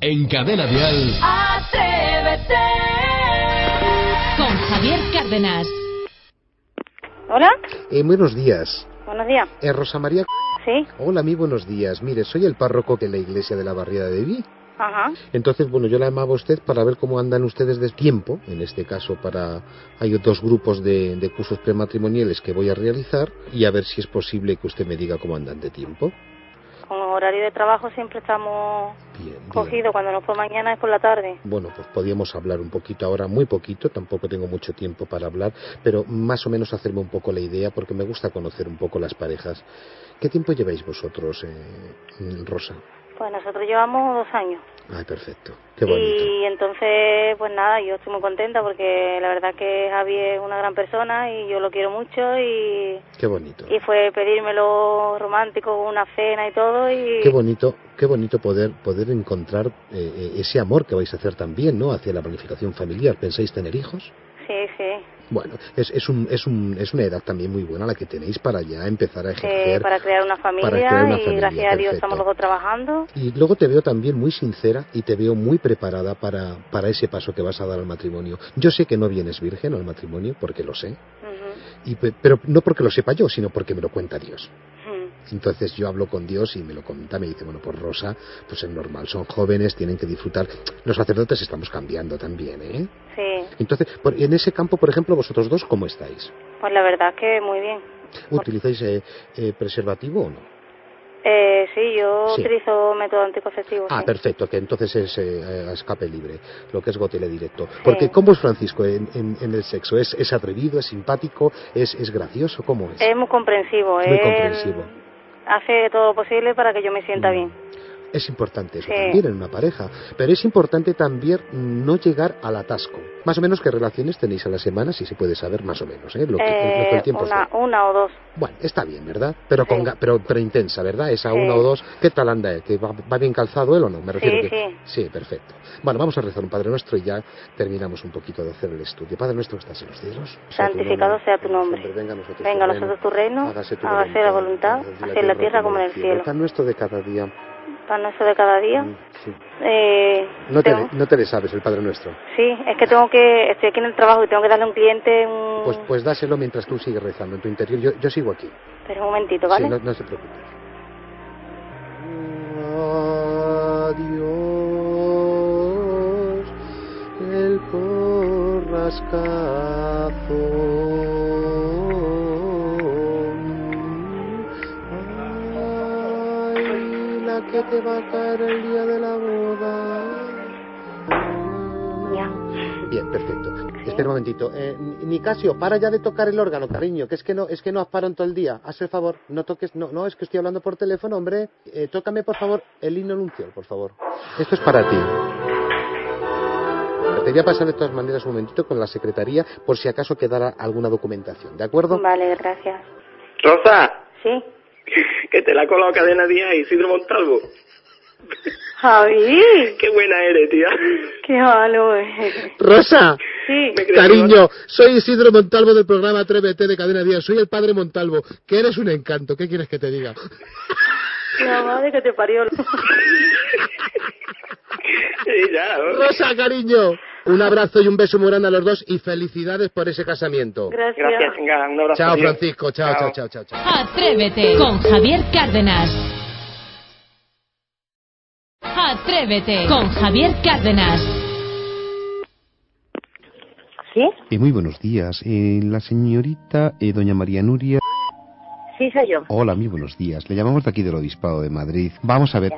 En Cadena Dial. Atrévete. Con Javier Cárdenas. Hola. Buenos días. Buenos días. Rosa María. Sí. Hola, muy buenos días. Mire, soy el párroco de la iglesia de la barriada de Vic. Ajá. Entonces, bueno, yo la llamaba a usted para ver cómo andan ustedes de tiempo, en este caso para... Hay dos grupos de cursos prematrimoniales que voy a realizar y a ver si es posible que usted me diga cómo andan de tiempo. Con horario de trabajo siempre estamos cogidos, cuando no es por mañana es por la tarde. Bueno, pues podíamos hablar un poquito ahora, muy poquito, tampoco tengo mucho tiempo para hablar, pero más o menos hacerme un poco la idea porque me gusta conocer un poco las parejas. ¿Qué tiempo lleváis vosotros, Rosa? Pues nosotros llevamos 2 años. Ay, perfecto. Qué bonito. Y entonces, pues nada, yo estoy muy contenta porque la verdad que Javi es una gran persona y yo lo quiero mucho y... Qué bonito. Y fue pedírmelo romántico, una cena y todo y... qué bonito poder encontrar ese amor que vais a hacer también, ¿no? Hacia la planificación familiar. ¿Pensáis tener hijos? Sí, sí. Bueno, es una edad también muy buena la que tenéis para ya empezar a ejercer... para crear una familia, y gracias perfecto. A Dios estamos luego trabajando. Y luego te veo también muy sincera y te veo muy preparada para ese paso que vas a dar al matrimonio. Yo sé que no vienes virgen al matrimonio, porque lo sé, pero no porque lo sepa yo, sino porque me lo cuenta Dios. Entonces yo hablo con Dios y me lo comenta, me dice, bueno, pues Rosa, pues es normal, son jóvenes, tienen que disfrutar. Los sacerdotes estamos cambiando también, ¿eh? Sí. Entonces, en ese campo, por ejemplo, vosotros dos, ¿cómo estáis? Pues la verdad que muy bien. ¿Utilizáis preservativo o no? Sí, yo utilizo método anticonceptivo. Ah, sí. Perfecto, que entonces es a escape libre, lo que es gotele directo. Sí. Porque ¿cómo es Francisco en el sexo? ¿Es atrevido, es simpático, es gracioso? ¿Cómo es? Es muy comprensivo. Muy comprensivo. Hace todo lo posible para que yo me sienta bien. Es importante eso también en una pareja, pero es importante también no llegar al atasco. Más o menos, ¿qué relaciones tenéis a la semana? Si se puede saber más o menos, ¿eh? Lo que el tiempo una o dos. Bueno, está bien, ¿verdad? Pero pero intensa, ¿verdad? Esa una o dos. ¿Qué tal anda él? ¿Que va bien calzado él o no? Me refiero que... Sí, perfecto. Bueno, vamos a rezar un Padre Nuestro y ya terminamos un poquito de hacer el estudio. Padre Nuestro que estás en los cielos, santificado sea tu nombre. Venga a nosotros tu reino, hágase la voluntad, así en la tierra como en el cielo. El pan nuestro de cada día. Pan nuestro de cada día. Sí. No te le sabes el Padre Nuestro. Sí, es que estoy aquí en el trabajo y tengo que darle a un cliente un... Pues dáselo mientras tú sigues rezando en tu interior. Yo sigo aquí. Pero un momentito, ¿vale? Sí, no se preocupe. Adiós, el porrascazo. Que te va a caer el día de la boda. Ya. Bien, perfecto. Sí. Espera un momentito. Nicasio, para ya de tocar el órgano, cariño, que es que no has parado en todo el día. Haz el favor, no toques, no, es que estoy hablando por teléfono, hombre. Tócame, por favor, el himno nupcial, por favor. Esto es para ti. Te voy a pasar de todas maneras un momentito con la secretaría por si acaso quedara alguna documentación, ¿de acuerdo? Vale, gracias. Rosa. Sí. Que te la ha colado Cadena Dial, Isidro Montalvo. Javi, qué buena eres, tía. Qué malo eres. Rosa, sí. Cariño, soy Isidro Montalvo del programa Atrévete de Cadena Dial. Soy el padre Montalvo, que eres un encanto. ¿Qué quieres que te diga? La madre que te parió. Rosa, cariño, un abrazo y un beso muy grande a los dos y felicidades por ese casamiento. Gracias, venga, un abrazo. Chao, Francisco, chao. Atrévete con Javier Cárdenas. Atrévete con Javier Cárdenas. ¿Sí? Muy buenos días, la señorita doña María Nuria. Sí, soy yo. Hola, muy buenos días. Le llamamos de aquí del Obispado de Madrid. Vamos a ver,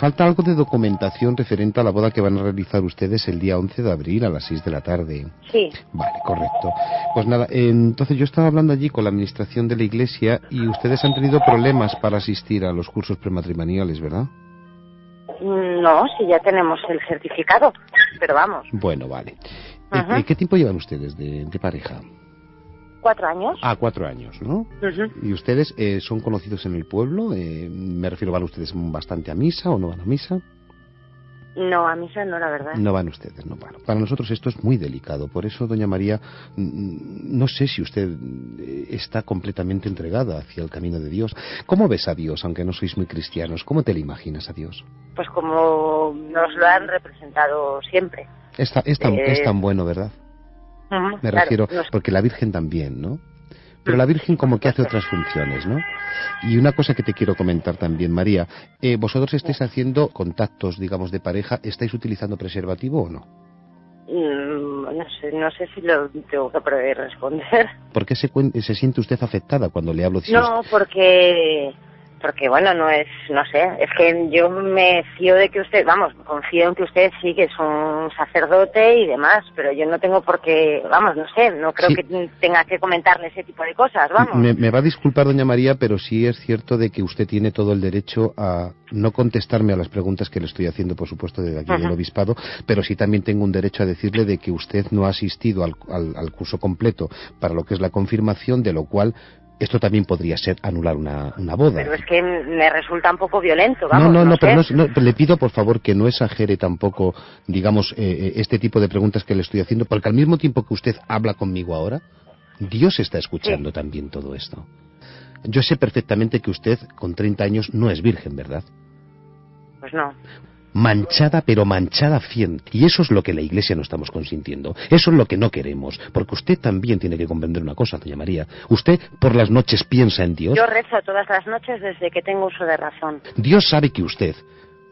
falta algo de documentación referente a la boda que van a realizar ustedes el día 11 de abril a las 6 de la tarde. Sí. Vale, correcto. Pues nada, entonces yo estaba hablando allí con la administración de la iglesia y ustedes han tenido problemas para asistir a los cursos prematrimoniales, ¿verdad? No, si ya tenemos el certificado, pero vamos. Bueno, vale. ¿Qué tiempo llevan ustedes de pareja? 4 años. Ah, 4 años, ¿no? ¿Y ustedes son conocidos en el pueblo? Me refiero, ¿van ustedes bastante a misa o no van a misa? No, a misa no, la verdad. No van ustedes, no van. Para nosotros esto es muy delicado. Por eso, doña María, no sé si usted está completamente entregada hacia el camino de Dios. ¿Cómo ves a Dios, aunque no sois muy cristianos? ¿Cómo te le imaginas a Dios? Pues como nos lo han representado siempre. Es tan bueno, ¿verdad? Uh-huh, me refiero, claro, porque la Virgen también, ¿no? Pero la Virgen como que hace otras funciones, ¿no? Y una cosa que te quiero comentar también, María, vosotros estáis haciendo contactos, digamos, de pareja, ¿estáis utilizando preservativo o no? No sé si lo tengo que poder responder. ¿Por qué se siente usted afectada cuando le hablo? No, porque bueno, es que yo me fío de que usted, vamos, confío en que usted sí que es un sacerdote y demás, pero yo no tengo por qué, vamos, no sé, no creo que tenga que comentarle ese tipo de cosas, vamos. Me va a disculpar, doña María, pero sí es cierto de que usted tiene todo el derecho a no contestarme a las preguntas que le estoy haciendo, por supuesto, desde aquí del Obispado, pero sí también tengo un derecho a decirle de que usted no ha asistido al curso completo para lo que es la confirmación, de lo cual... esto también podría ser anular una boda. Pero es que me resulta un poco violento, vamos. No, le pido por favor que no exagere tampoco, digamos, este tipo de preguntas que le estoy haciendo, porque al mismo tiempo que usted habla conmigo ahora, Dios está escuchando también todo esto. Yo sé perfectamente que usted con 30 años no es virgen, ¿verdad? Pues no. Manchada, pero manchada 100. Y eso es lo que la Iglesia no estamos consintiendo. Eso es lo que no queremos. Porque usted también tiene que comprender una cosa, doña María. Usted por las noches piensa en Dios. Yo rezo todas las noches desde que tengo uso de razón. Dios sabe que usted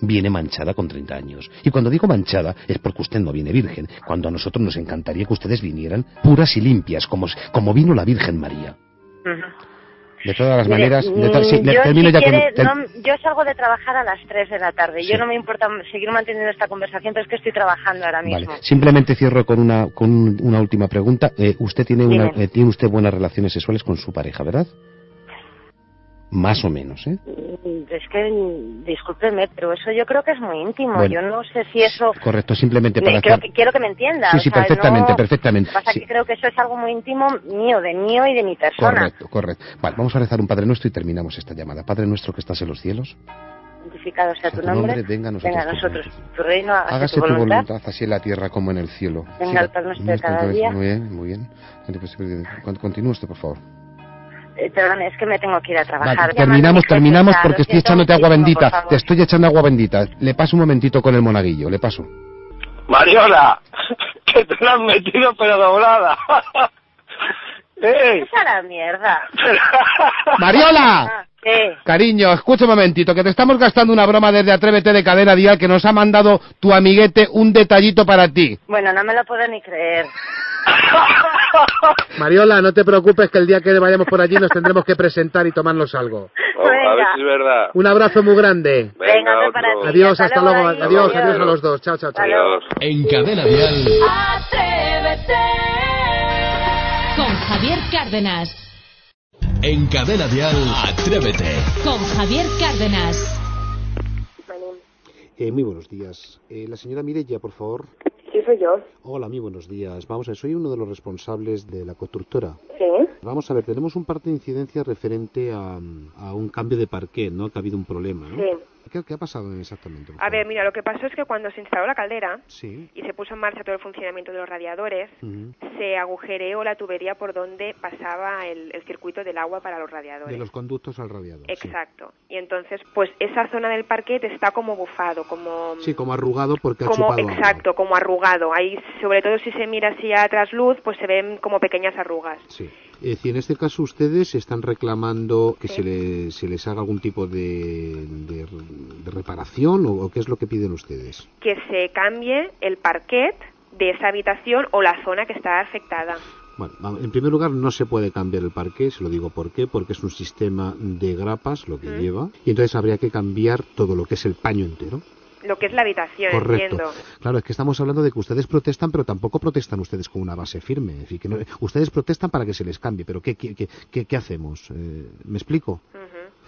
viene manchada con 30 años. Y cuando digo manchada es porque usted no viene virgen. Cuando a nosotros nos encantaría que ustedes vinieran puras y limpias, como vino la Virgen María. Uh-huh. De todas las maneras... Yo salgo de trabajar a las 3 de la tarde. Sí. Yo no me importa seguir manteniendo esta conversación, pero es que estoy trabajando ahora mismo. Vale. Simplemente cierro con una última pregunta. Usted tiene usted buenas relaciones sexuales con su pareja, ¿verdad? Más o menos, ¿eh? Es que, discúlpeme, pero eso yo creo que es muy íntimo. Bueno, yo no sé si eso... Correcto, simplemente para... Quiero que me entienda. Sí, perfectamente. Lo que pasa es que creo que eso es algo muy íntimo mío, de mío y de mi persona. Correcto. Vale, vamos a rezar un Padre Nuestro y terminamos esta llamada. Padre Nuestro que estás en los cielos, santificado sea tu nombre, venga a nosotros tu reino, hágase tu voluntad, así en la tierra como en el cielo. Venga al pan nuestro de cada día. Muy bien. Continúe usted, por favor. Perdón, es que me tengo que ir a trabajar. Vale, terminamos porque estoy echándote agua bendita. Te estoy echando agua bendita. Le paso un momentito con el monaguillo, le paso. Mariola, que te la han metido pero doblada. ¡Esa la mierda! ¡Mariola! ¿Qué? Cariño, escucha un momentito, que te estamos gastando una broma desde Atrévete de Cadena Dial, que nos ha mandado tu amiguete un detallito para ti. Bueno, no me lo puedo ni creer. Mariola, no te preocupes, que el día que vayamos por allí nos tendremos que presentar y tomarnos algo. Venga. A ver si es verdad. Un abrazo muy grande. Venga para ti. Adiós, hasta luego. Adiós a los dos. Chao. Adiós. En Cadena Dial. Atrévete. Con Javier Cárdenas. En Cadena Dial, Atrévete. Con Javier Cárdenas. Muy buenos días. La señora Mireia, por favor. Sí, soy yo. Hola, muy buenos días. Vamos a ver, soy uno de los responsables de la constructora. Sí. Vamos a ver, tenemos un par de incidencias referente a un cambio de parquet, ¿no? Que ha habido un problema, ¿no? Sí. ¿Qué ha pasado exactamente? A ver, mira, lo que pasó es que cuando se instaló la caldera y se puso en marcha todo el funcionamiento de los radiadores, se agujereó la tubería por donde pasaba el circuito del agua para los radiadores. De los conductos al radiador. Exacto. Sí. Y entonces, pues esa zona del parquet está como bufado, como... Sí, como arrugado porque ha chupado agua. Exacto, como arrugado. Ahí, sobre todo si se mira así a trasluz, pues se ven como pequeñas arrugas. Sí. Es decir, en este caso ustedes están reclamando que se les haga algún tipo de reparación o qué es lo que piden ustedes. Que se cambie el parquet de esa habitación o la zona que está afectada. Bueno, en primer lugar no se puede cambiar el parquet, se lo digo por qué, porque es un sistema de grapas lo que lleva y entonces habría que cambiar todo lo que es el paño entero. Lo que es la habitación, correcto. Entiendo. Claro, es que estamos hablando de que ustedes protestan, pero tampoco protestan ustedes con una base firme. Es decir, que no, ustedes protestan para que se les cambie, pero ¿qué hacemos? ¿Me explico?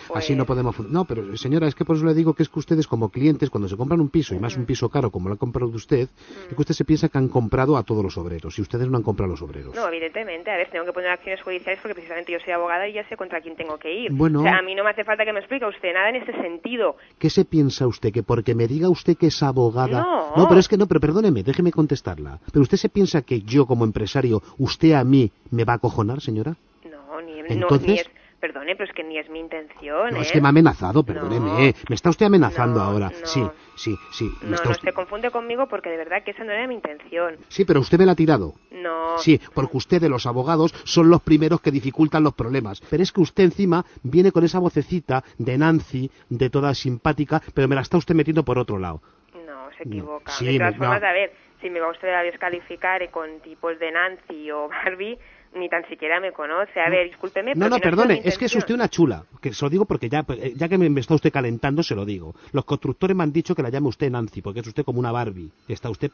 fue... Así no podemos... No, pero señora, es que por eso le digo que es que ustedes como clientes, cuando se compran un piso, y más un piso caro como lo ha comprado usted, es que usted se piensa que han comprado a todos los obreros, y ustedes no han comprado a los obreros. No, evidentemente. A ver, tengo que poner acciones judiciales porque precisamente yo soy abogada y ya sé contra quién tengo que ir. Bueno... O sea, a mí no me hace falta que me explique usted nada en ese sentido. ¿Qué se piensa usted? ¿Que porque me diga usted que es abogada? No, no, pero es que no, pero perdóneme, déjeme contestarla. ¿Pero usted se piensa que yo como empresario, usted a mí me va a acojonar, señora? No, ni... Entonces... Perdone, pero es que ni es mi intención, no, es que me ha amenazado, perdóneme, no. Me está usted amenazando ahora. No. Sí. No, no se confunde conmigo porque de verdad que esa no era mi intención. Sí, pero usted me la ha tirado. No. Sí, porque ustedes, los abogados, son los primeros que dificultan los problemas. Pero es que usted encima viene con esa vocecita de Nancy, de toda simpática, pero me la está usted metiendo por otro lado. No, se equivoca. Sí, de todas formas, a ver, si me va usted a descalificar con tipos de Nancy o Barbie... Ni tan siquiera me conoce. A ver, discúlpeme. No, perdone, es que es usted una chula. Que se lo digo porque ya que me está usted calentando, se lo digo. Los constructores me han dicho que la llame usted Nancy, porque es usted como una Barbie. Está usted,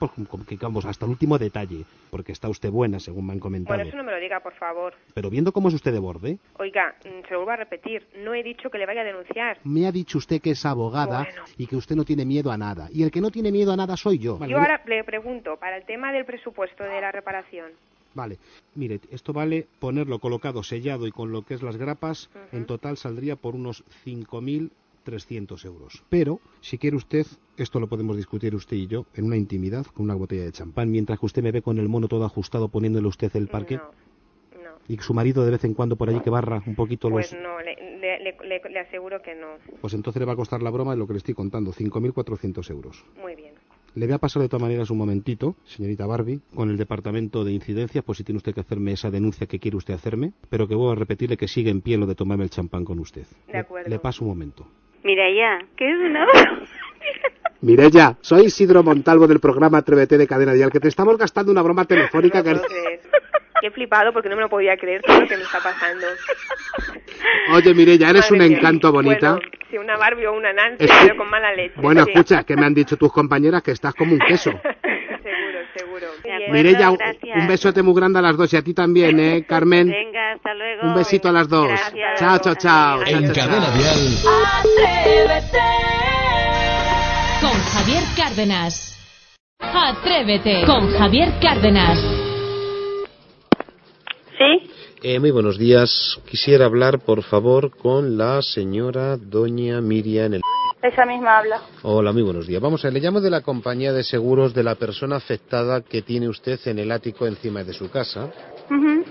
vamos, hasta el último detalle, porque está usted buena, según me han comentado. Bueno, eso no me lo diga, por favor. Pero viendo cómo es usted de borde... Oiga, se lo vuelvo a repetir, no he dicho que le vaya a denunciar. Me ha dicho usted que es abogada y que usted no tiene miedo a nada. Y el que no tiene miedo a nada soy yo. Vale, yo ahora le pregunto, para el tema del presupuesto de la reparación... Vale, mire, esto vale ponerlo colocado, sellado y con lo que es las grapas, en total saldría por unos 5.300 euros. Pero, si quiere usted, esto lo podemos discutir usted y yo en una intimidad con una botella de champán, mientras que usted me ve con el mono todo ajustado poniéndole usted el parque. No. Y su marido de vez en cuando por allí que barra un poquito los... Pues no, le aseguro que no. Pues entonces le va a costar la broma de lo que le estoy contando, 5.400 euros. Muy bien. Le voy a pasar de todas maneras un momentito, señorita Barbie, con el departamento de incidencias, pues si tiene usted que hacerme esa denuncia que quiere usted hacerme, pero que voy a repetirle que sigue en pie lo de tomarme el champán con usted. De acuerdo. Le paso un momento. Mireia, ¿qué es una broma? Mireia, soy Isidro Montalvo del programa Atrévete de Cadena Dial, que te estamos gastando una broma telefónica no que... He flipado porque no me lo podía creer todo lo que me está pasando. Oye, Mireia, eres un encanto bonita. Bueno, si una Barbie o una Nancy, pero con mala leche. Bueno, sí. Escucha, que me han dicho tus compañeras que estás como un queso. Seguro. Mireia, un besote muy grande a las dos y a ti también, Carmen. Venga, hasta luego. Un besito a las dos. Gracias. Chao. En Cadena Dial. Atrévete con Javier Cárdenas. Atrévete con Javier Cárdenas. ¿Sí? Muy buenos días. Quisiera hablar, por favor, con la señora doña Miriam. Esa misma habla. Hola, muy buenos días. Vamos a ver, le llamo de la compañía de seguros de la persona afectada que tiene usted en el ático encima de su casa.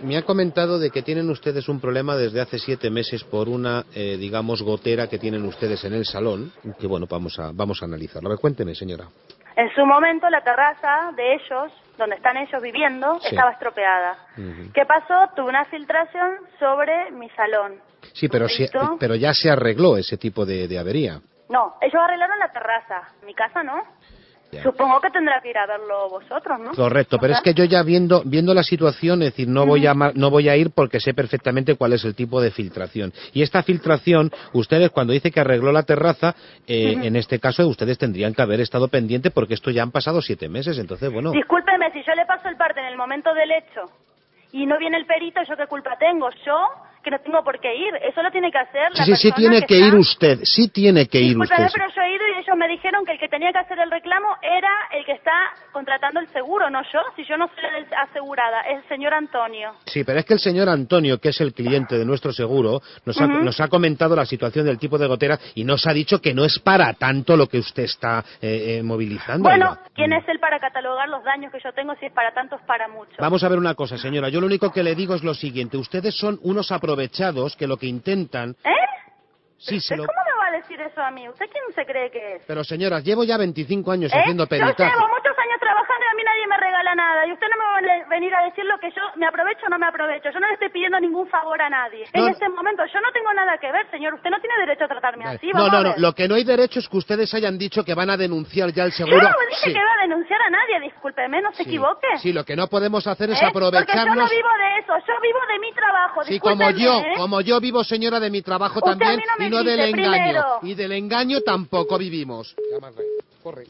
Me ha comentado de que tienen ustedes un problema desde hace 7 meses por una, digamos, gotera que tienen ustedes en el salón. Que bueno, vamos a analizarlo. A ver, cuénteme, señora. En su momento la terraza de ellos, donde están ellos viviendo, estaba estropeada. ¿Qué pasó? Tuve una filtración sobre mi salón. Sí, pero ya se arregló ese tipo de avería. No, ellos arreglaron la terraza, mi casa no. Ya. Supongo que tendrá que ir a verlo vosotros, ¿no? Correcto, pero es que yo ya viendo la situación, es decir, no voy a ir porque sé perfectamente cuál es el tipo de filtración. Y esta filtración, ustedes cuando dice que arregló la terraza, en este caso ustedes tendrían que haber estado pendiente porque esto ya han pasado 7 meses, entonces bueno... Discúlpeme, si yo le paso el parte en el momento del hecho y no viene el perito, ¿yo qué culpa tengo? Yo... que no tengo por qué ir, eso lo tiene que hacer la persona. Sí, sí tiene que ir usted. Pero yo he ido y ellos me dijeron que el que tenía que hacer el reclamo era el que está contratando el seguro, no yo, si yo no soy asegurada, el señor Antonio. Sí, pero es que el señor Antonio, que es el cliente de nuestro seguro, nos ha comentado la situación del tipo de gotera y nos ha dicho que no es para tanto lo que usted está movilizando. Bueno, ¿quién es él para catalogar los daños que yo tengo? Si es para tanto, es para mucho. Vamos a ver una cosa, señora, yo lo único que le digo es lo siguiente, ustedes son unos aprovechados que lo que intentan... Sí, ¿Cómo me va a decir eso a mí? ¿Usted quién se cree que es? Pero señora, llevo ya 25 años haciendo peritaje. Yo llevo muchos años trabajando y a mí nadie me regala nada. Y usted no me va a venir a decir lo que yo me aprovecho o no me aprovecho. Yo no le estoy pidiendo ningún favor a nadie. No. En este momento yo no tengo nada que ver, señor. Usted no tiene derecho a tratarme así. No. Lo que no hay derecho es que ustedes hayan dicho que van a denunciar ya el seguro. Yo no dije que iba a denunciar a nadie, discúlpeme, no se equivoque. Sí, lo que no podemos hacer es aprovecharnos... Porque yo no vivo de eso, yo vivo de mi trabajo. Sí, como yo vivo, señora, de mi trabajo usted también. No del engaño, primero. Y del engaño tampoco vivimos. Corre.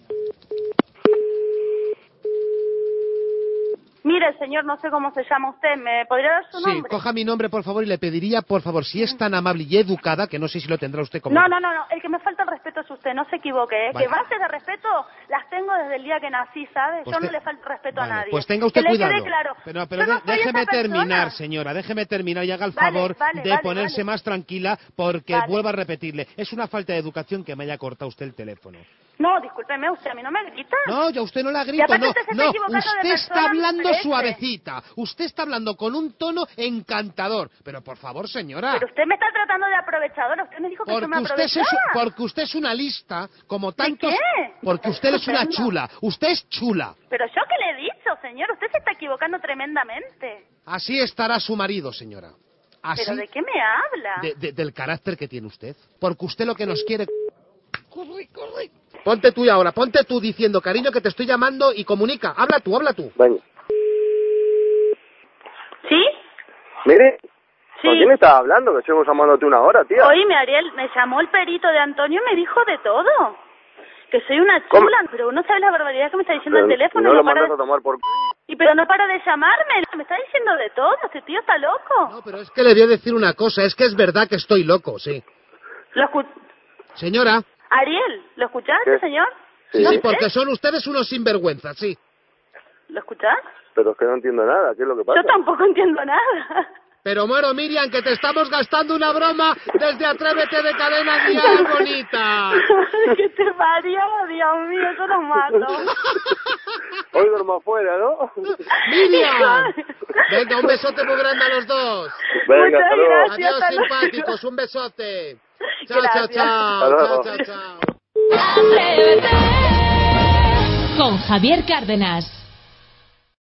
Mire, mire, señor, no sé cómo se llama usted, ¿me podría dar su nombre? Sí, coja mi nombre, por favor, y le pediría, por favor, si es tan amable y educada, que no sé si lo tendrá usted como... No, el que me falta el respeto es usted, no se equivoque, ¿eh? Vale. Que bases de respeto las tengo desde el día que nací, ¿sabes? Pues yo no le falto respeto a nadie. Pues tenga usted que cuidado. Le quede claro. Pero no déjeme terminar, señora, déjeme terminar y haga el favor de ponerse más tranquila, porque vuelvo a repetirle, es una falta de educación que me haya cortado usted el teléfono. No, discúlpeme usted, a mí no me grita. No, yo a usted no la grito, no, no, usted está hablando suavecita, usted está hablando con un tono encantador, pero por favor, señora. Pero usted me está tratando de aprovechadora, usted me dijo que yo me aprovechaba. Porque usted es una lista, como tantos... ¿De qué? Porque usted es una chula, usted es chula. Pero yo qué le he dicho, señor, usted se está equivocando tremendamente. Así estará su marido, señora. Así, ¿pero de qué me habla? Del carácter que tiene usted, porque usted lo que nos quiere... Corre. Ponte tú ahora, ponte tú diciendo, cariño, que te estoy llamando y comunica. Habla tú. Venga. ¿Sí? Mire, sí. ¿Con quién estás hablando? Que estuvimos llamándote una hora, tío. Oíme, Ariel, me llamó el perito de Antonio y me dijo de todo. Que soy una chula, pero no sabes la barbaridad que me está diciendo el teléfono. No lo mandas a tomar por... Y pero no para de llamarme, me está diciendo de todo, este tío está loco. No, pero es que le voy a decir una cosa, es que es verdad que estoy loco, sí. Señora... Ariel, ¿lo escuchaste, señor? Sí, porque son ustedes unos sinvergüenzas, sí. ¿Lo escuchás? Pero es que no entiendo nada, ¿qué es lo que pasa? Yo tampoco entiendo nada. Pero muero, Miriam, que te estamos gastando una broma desde Atrévete de Cadena Dial, bonita. ¿Qué te parió? Dios mío, yo los mato. Hoy duermo afuera, ¿no? ¡Miriam! Venga, un besote muy grande a los dos. Venga, hasta luego. Adiós, simpáticos, un besote. Chao. Con Javier Cárdenas.